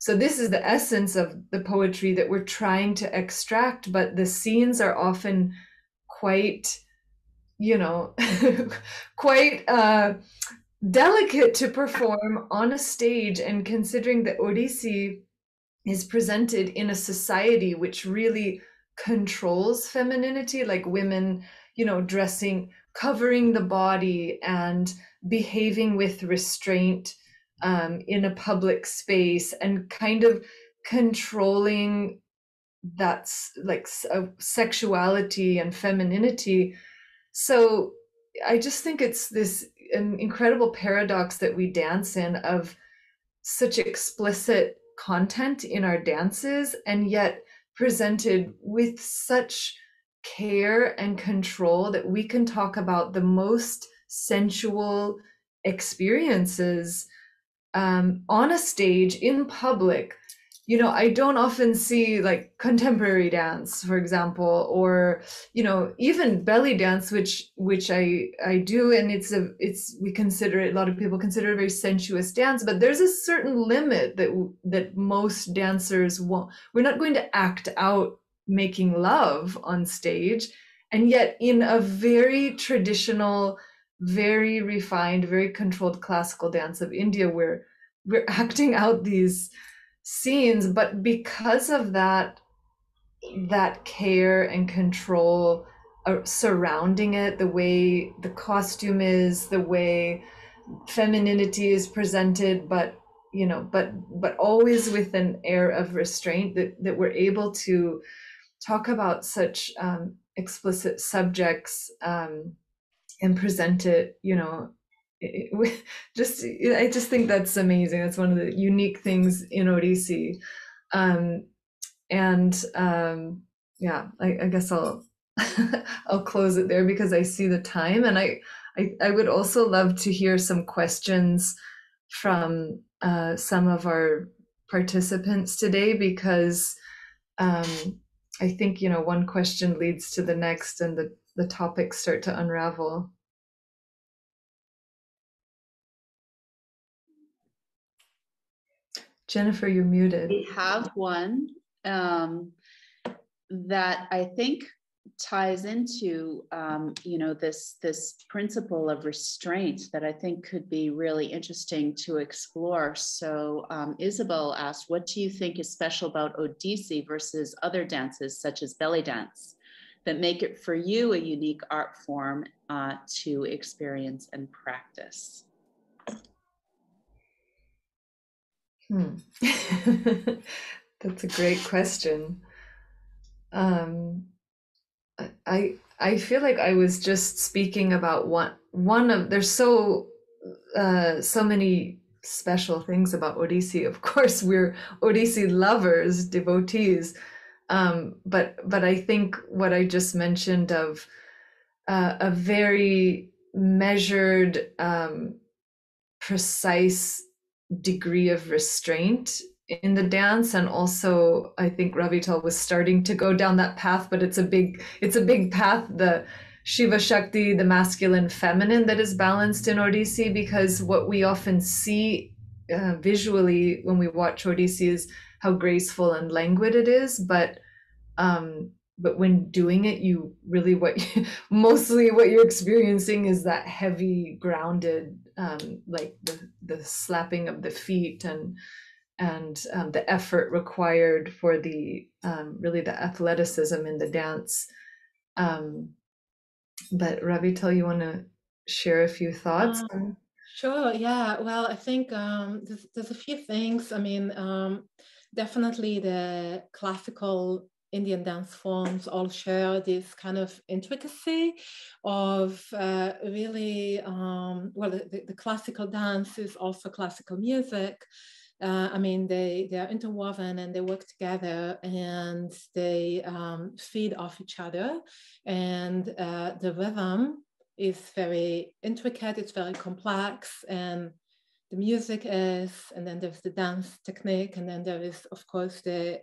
So this is the essence of the poetry that we're trying to extract, but the scenes are often quite, quite delicate to perform on a stage. And considering that Odissi is presented in a society which really controls femininity, like women, dressing, covering the body and behaving with restraint, in a public space, and kind of controlling that's like sexuality and femininity. So I just think it's this an incredible paradox that we dance in, of such explicit content in our dances and yet presented with such care and control that we can talk about the most sensual experiences on a stage in public. I don't often see like contemporary dance, for example, or even belly dance, which I do, and we consider it, a lot of people consider it a very sensuous dance, but there's a certain limit that most dancers won't. We're not going to act out making love on stage, and yet in a very traditional, very refined, very controlled classical dance of India, where we're acting out these scenes, but because of that care and control surrounding it, the way the costume is, the way femininity is presented, but always with an air of restraint, that we're able to talk about such explicit subjects, and present it, I just think that's amazing. That's one of the unique things in Odissi. Yeah, I guess I'll close it there because I see the time, and I would also love to hear some questions from some of our participants today, because I think, one question leads to the next, and the topics start to unravel. Jennifer, you're muted. We have one that I think ties into, this principle of restraint that I think could be really interesting to explore. So Isabel asked, what do you think is special about Odissi versus other dances such as belly dance that make it for you a unique art form to experience and practice? That's a great question. I feel like I was just speaking about one of, there's so many special things about Odissi. Of course, we're Odissi lovers, devotees. But I think what I just mentioned of a very measured, precise degree of restraint in the dance, and also I think Revital was starting to go down that path, but it's a big path, the Shiva Shakti, the masculine feminine, that is balanced in Odissi, because what we often see visually when we watch Odissi is how graceful and languid it is, but when doing it, you really mostly what you're experiencing is that heavy, grounded, like the slapping of the feet and the effort required for the really the athleticism in the dance. But Revital, you want to share a few thoughts? Sure. Yeah. Well, I think there's a few things. I mean, definitely the classical Indian dance forms all share this kind of intricacy of really, well, the classical dance is also classical music. I mean, they are interwoven and they work together and they feed off each other. And the rhythm is very intricate, it's very complex, and the music is, and then there's the dance technique, and then there is, of course, the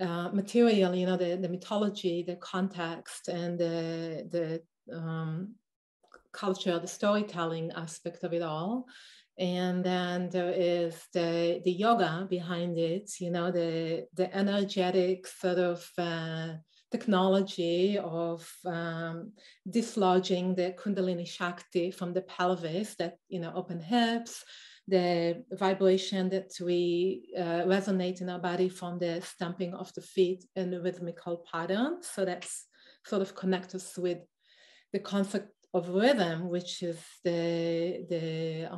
material, you know, the mythology, the context, and the culture, the storytelling aspect of it all. And then there is the yoga behind it, you know, the energetic sort of technology of dislodging the Kundalini Shakti from the pelvis, that, you know, open hips, the vibration that we resonate in our body from the stamping of the feet in the rhythmical pattern. So that's sort of connect us with the concept of rhythm, which is the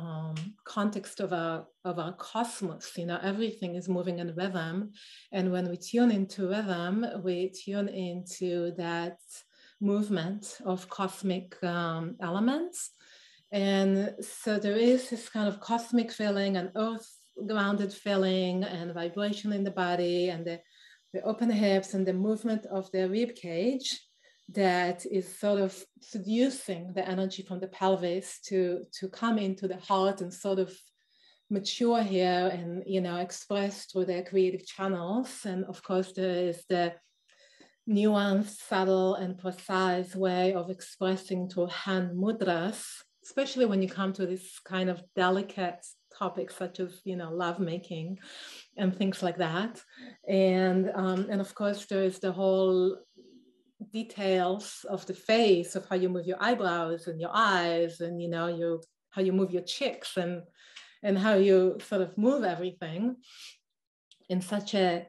context of our cosmos. You know, everything is moving in rhythm, and when we tune into rhythm, we tune into that movement of cosmic elements. And so there is this kind of cosmic feeling and earth grounded feeling and vibration in the body, and the open hips and the movement of the rib cage that is sort of seducing the energy from the pelvis to come into the heart and sort of mature here and, you know, express through their creative channels. And of course there is the nuanced, subtle and precise way of expressing through hand mudras, especially when you come to this kind of delicate topics such as, you know, lovemaking and things like that. And of course there is the whole details of the face, of how you move your eyebrows and your eyes, and, you know, how you move your cheeks and how you sort of move everything in such a,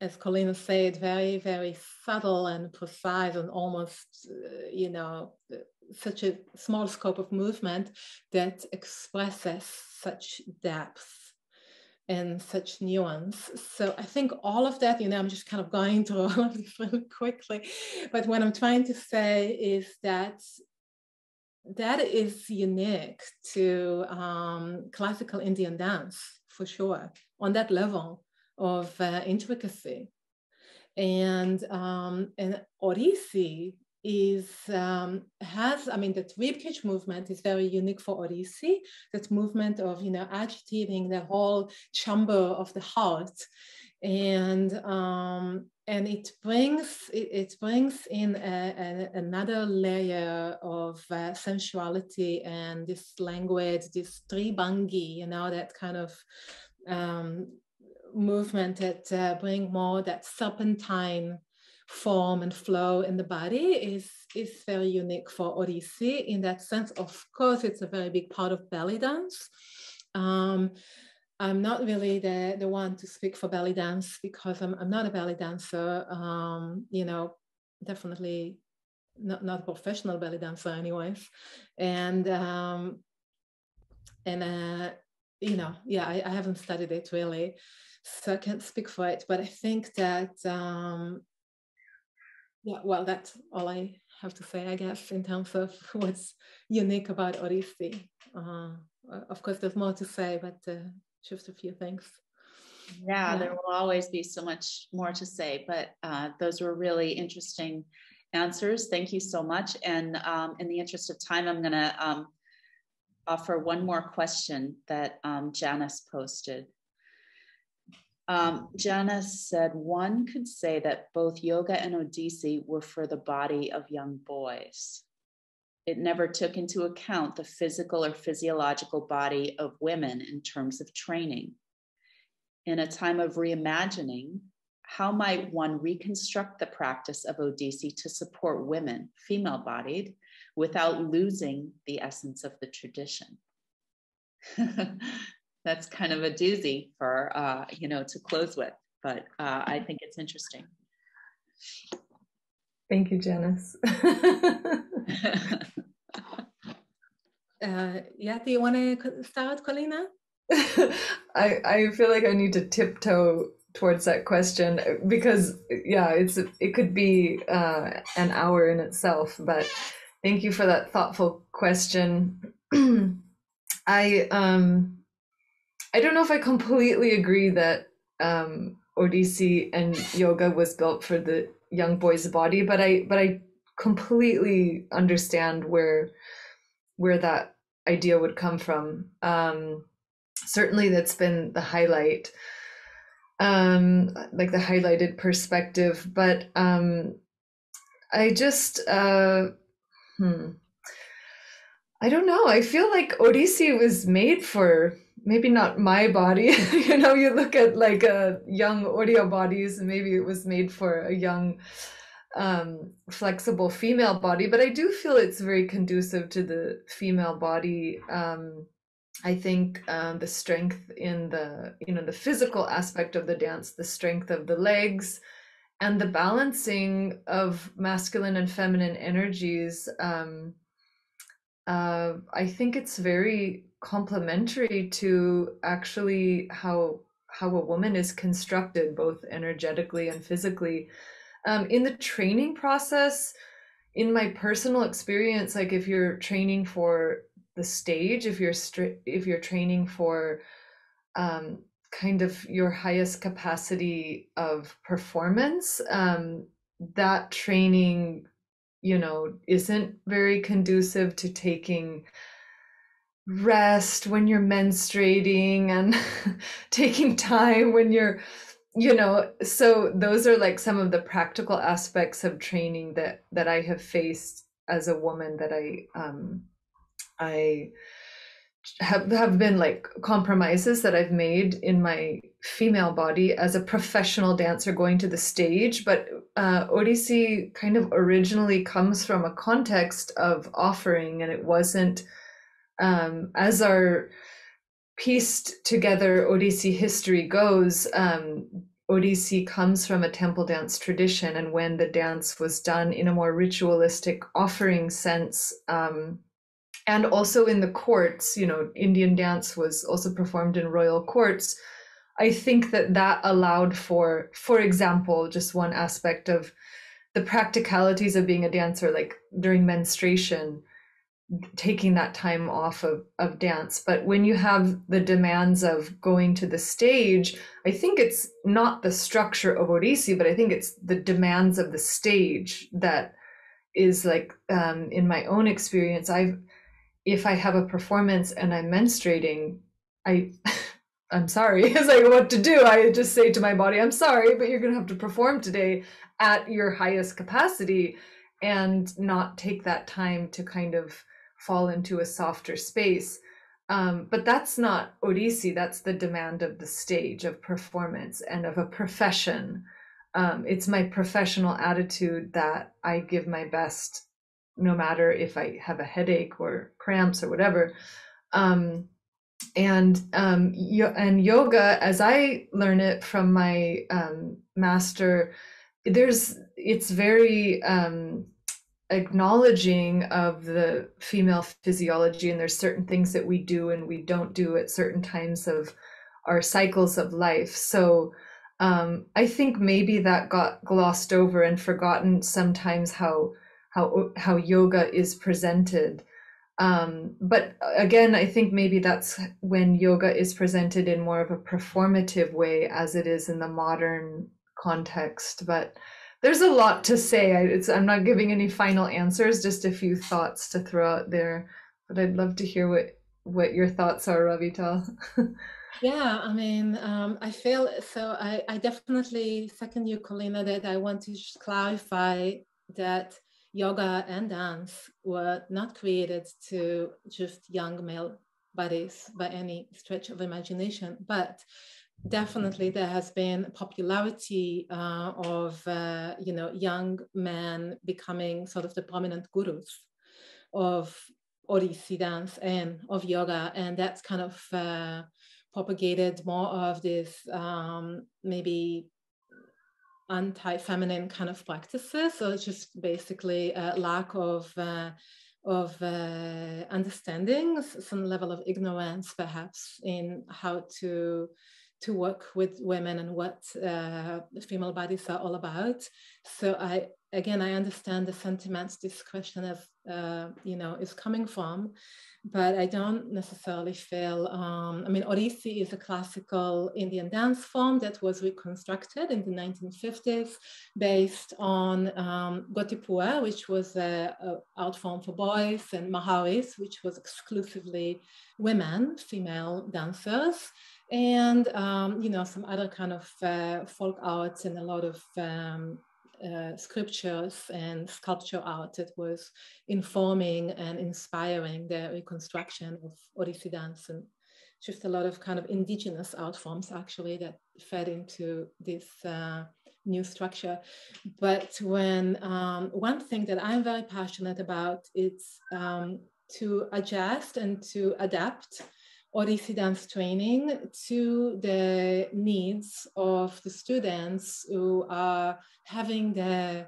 as Colleena said, very, very subtle and precise and almost, you know, such a small scope of movement that expresses such depth and such nuance. So I think all of that, you know, I'm just kind of going through all of this really quickly, but what I'm trying to say is that is unique to classical Indian dance, for sure, on that level of intricacy. And Odissi is, I mean, that ribcage movement is very unique for Odissi, that movement of, you know, agitating the whole chamber of the heart. And it brings in another layer of sensuality and this language, this tribhangi, you know, that kind of movement that bring more that serpentine form and flow in the body is very unique for Odissi in that sense. Of course, it's a very big part of belly dance. I'm not really the one to speak for belly dance because I'm not a belly dancer, you know, definitely not a professional belly dancer anyways. And you know, yeah, I haven't studied it really, so I can't speak for it, but I think that, yeah, well, that's all I have to say, I guess, in terms of what's unique about Odissi. Of course, there's more to say, but just a few things. Yeah, there will always be so much more to say, but those were really interesting answers. Thank you so much. And in the interest of time, I'm going to offer one more question that Janice posted. Janice said, one could say that both yoga and Odissi were for the body of young boys. It never took into account the physical or physiological body of women in terms of training. In a time of reimagining, how might one reconstruct the practice of Odissi to support women, female-bodied, without losing the essence of the tradition? That's kind of a doozy for, you know, to close with, but I think it's interesting. Thank you, Janice. Yati, you want to start, Colleena? I feel like I need to tiptoe towards that question because, yeah, it could be an hour in itself, but thank you for that thoughtful question. I don't know if I completely agree that Odissi and yoga was built for the young boy's body, but I completely understand where that idea would come from. Certainly that's been the highlight, like the highlighted perspective, but I just I don't know. I feel like Odissi was made for maybe not my body. You know, you look at like a young Odia bodies, and maybe it was made for a young flexible female body, but I do feel it's very conducive to the female body. I think the strength in the, you know, the physical aspect of the dance, the strength of the legs, and the balancing of masculine and feminine energies. I think it's very complementary to actually how a woman is constructed, both energetically and physically. In the training process, in my personal experience, like if you're training for the stage, if you're training for kind of your highest capacity of performance, that training, you know, isn't very conducive to taking rest when you're menstruating and taking time when you're, you know, so those are like some of the practical aspects of training that I have faced as a woman that I have been like compromises that I've made in my female body as a professional dancer going to the stage. But Odissi kind of originally comes from a context of offering, and it wasn't as our pieced together Odissi history goes, Odissi comes from a temple dance tradition, and when the dance was done in a more ritualistic offering sense, and also in the courts, you know, Indian dance was also performed in royal courts. I think that allowed for example, just one aspect of the practicalities of being a dancer, like during menstruation, taking that time off of dance. But when you have the demands of going to the stage, I think it's not the structure of Odissi, but I think it's the demands of the stage that is like, in my own experience, if I have a performance and I'm menstruating, I'm sorry, it's like what to do. I just say to my body, I'm sorry, but you're going to have to perform today at your highest capacity and not take that time to kind of fall into a softer space. But that's not Odissi, that's the demand of the stage, of performance and of a profession. It's my professional attitude that I give my best no matter if I have a headache or cramps or whatever. And yoga, as I learn it from my master, it's very acknowledging of the female physiology, and there's certain things that we do and we don't do at certain times of our cycles of life. So I think maybe that got glossed over and forgotten sometimes how yoga is presented. But again, I think maybe that's when yoga is presented in more of a performative way as it is in the modern context. But there's a lot to say. I'm not giving any final answers, just a few thoughts to throw out there. But I'd love to hear what your thoughts are, Revital. Yeah, I mean, I feel so. I definitely second you, Colleena, that I want to clarify that yoga and dance were not created to just young male bodies by any stretch of imagination, but definitely there has been popularity of, you know, young men becoming sort of the prominent gurus of Odissi dance and of yoga. And that's kind of propagated more of this maybe anti-feminine kind of practices. So it's just basically a lack of of understanding, some level of ignorance perhaps in how to work with women and what female bodies are all about. So I understand the sentiments this question is, is coming from, but I don't necessarily feel, Odissi is a classical Indian dance form that was reconstructed in the 1950s based on Gotipua, which was an art form for boys, and Maharis, which was exclusively women, female dancers, and, some other kind of folk arts and a lot of scriptures and sculpture art that was informing and inspiring the reconstruction of Odissi dance, and just a lot of kind of indigenous art forms actually that fed into this new structure. But when one thing that I'm very passionate about is to adjust and to adapt Odissi dance training to the needs of the students who are having the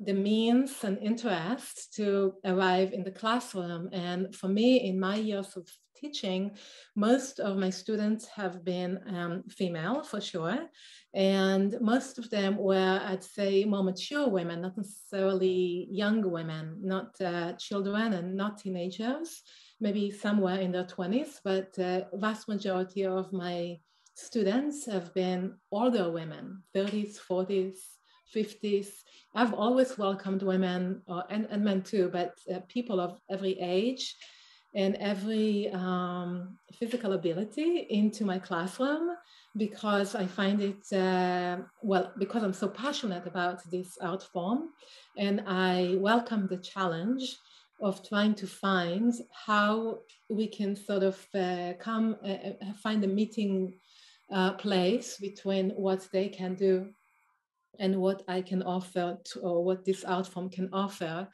means and interest to arrive in the classroom. And for me, in my years of teaching, most of my students have been female for sure. And most of them were, I'd say, more mature women, not necessarily young women, not children and not teenagers, maybe somewhere in their 20s, but the vast majority of my students have been older women, 30s, 40s, 50s. I've always welcomed women, and men too, but people of every age and every physical ability into my classroom, because I find it, because I'm so passionate about this art form, and I welcome the challenge of trying to find how we can sort of find a meeting place between what they can do and what I can offer, or what this art form can offer.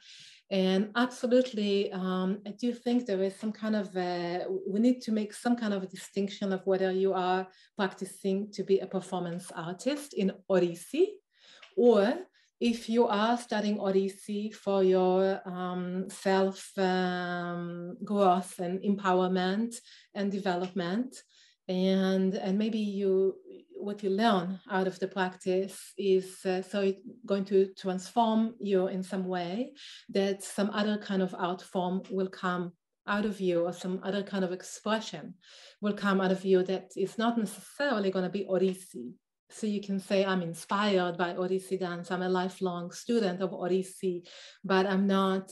And absolutely, I do think there is some kind of, we need to make some kind of a distinction of whether you are practicing to be a performance artist in Odissi, or if you are studying Odissi for your self-growth and empowerment and development. And maybe what you learn out of the practice is going to transform you in some way, that some other kind of art form will come out of you, or some other kind of expression will come out of you that is not necessarily going to be Odissi. So you can say, I'm inspired by Odissi dance, I'm a lifelong student of Odissi, but I'm not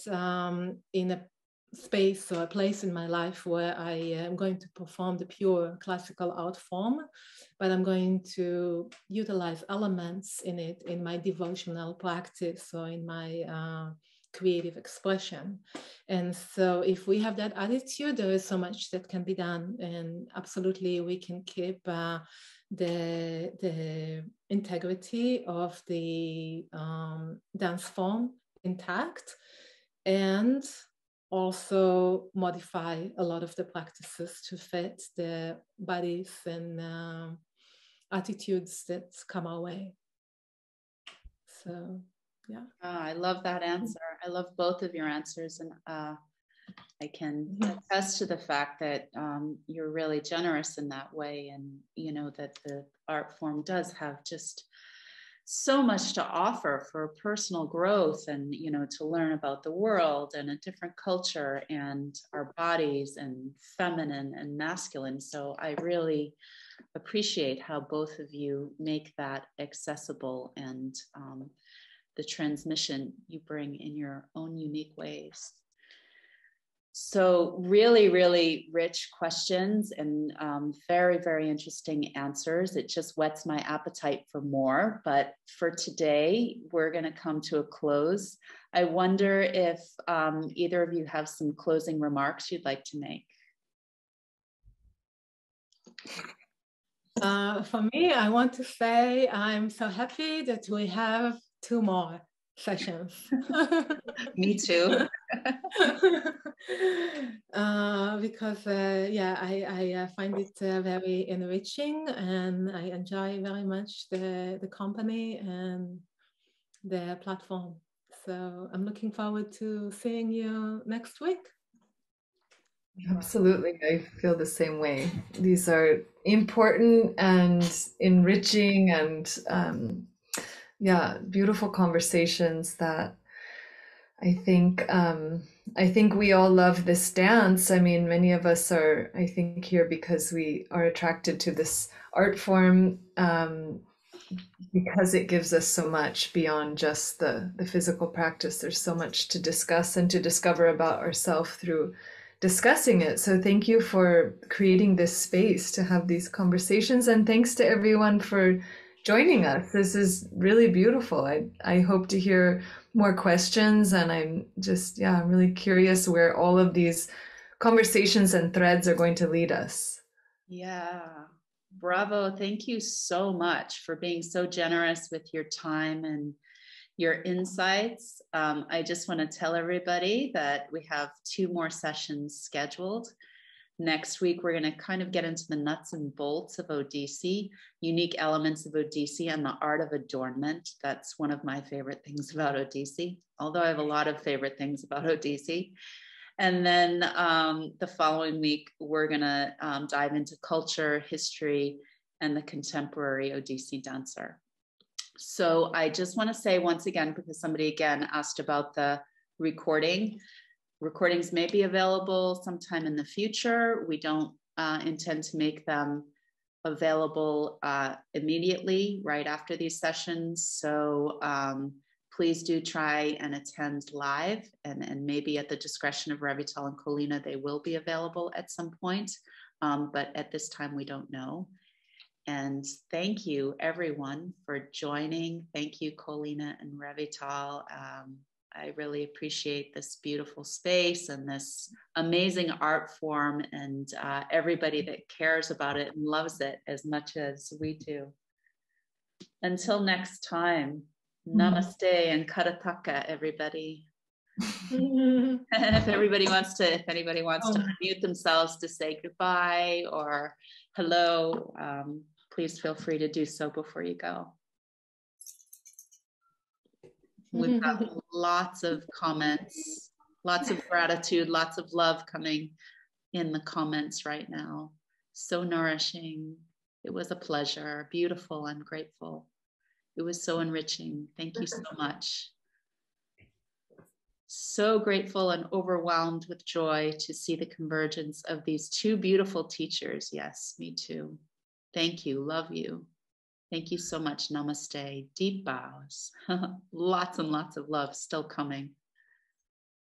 in a space or a place in my life where I am going to perform the pure classical art form, but I'm going to utilize elements in it in my devotional practice or in my creative expression. And so if we have that attitude, there is so much that can be done, and absolutely we can keep the integrity of the dance form intact, and also modify a lot of the practices to fit the bodies and attitudes that come our way. So, yeah. Oh, I love that answer. I love both of your answers, and I can attest to the fact that you're really generous in that way, and you know that the art form does have just so much to offer for personal growth, and to learn about the world and a different culture and our bodies and feminine and masculine. So I really appreciate how both of you make that accessible, and the transmission you bring in your own unique ways. So really, really rich questions, and very, very interesting answers. It just whets my appetite for more. But for today, we're going to come to a close. I wonder if either of you have some closing remarks you'd like to make. For me, I want to say I'm so happy that we have 2 more sessions. Me too. Because I find it very enriching, and I enjoy very much the company and the platform. So I'm looking forward to seeing you next week. Absolutely. I feel the same way. These are important and enriching and beautiful conversations that I think we all love this dance. I mean, many of us are, I think, here because we are attracted to this art form because it gives us so much beyond just the physical practice. There's so much to discuss and to discover about ourselves through discussing it. So thank you for creating this space to have these conversations, and thanks to everyone for joining us. This is really beautiful. I hope to hear more questions, and I'm just, I'm really curious where all of these conversations and threads are going to lead us. Yeah, bravo. Thank you so much for being so generous with your time and your insights. I just want to tell everybody that we have 2 more sessions scheduled. Next week, we're going to kind of get into the nuts and bolts of Odissi, unique elements of Odissi, and the art of adornment. That's one of my favorite things about Odissi, although I have a lot of favorite things about Odissi. And then the following week, we're going to dive into culture, history, and the contemporary Odissi dancer. So I just want to say once again, because somebody again asked about the recording, recordings may be available sometime in the future. We don't intend to make them available immediately right after these sessions. So please do try and attend live, and maybe at the discretion of Revital and Colleena, they will be available at some point, but at this time we don't know. And thank you everyone for joining. Thank you, Colleena and Revital. I really appreciate this beautiful space and this amazing art form, and everybody that cares about it and loves it as much as we do. Until next time, namaste and karataka, everybody. And if anybody wants to unmute themselves to say goodbye or hello, please feel free to do so before you go. We've got lots of comments, lots of gratitude, lots of love coming in the comments right now. So nourishing. It was a pleasure. Beautiful. I'm grateful. It was so enriching. Thank you so much. So grateful and overwhelmed with joy to see the convergence of these 2 beautiful teachers. Yes, me too. Thank you. Love you. Thank you so much. Namaste. Deep bows. Lots and lots of love still coming.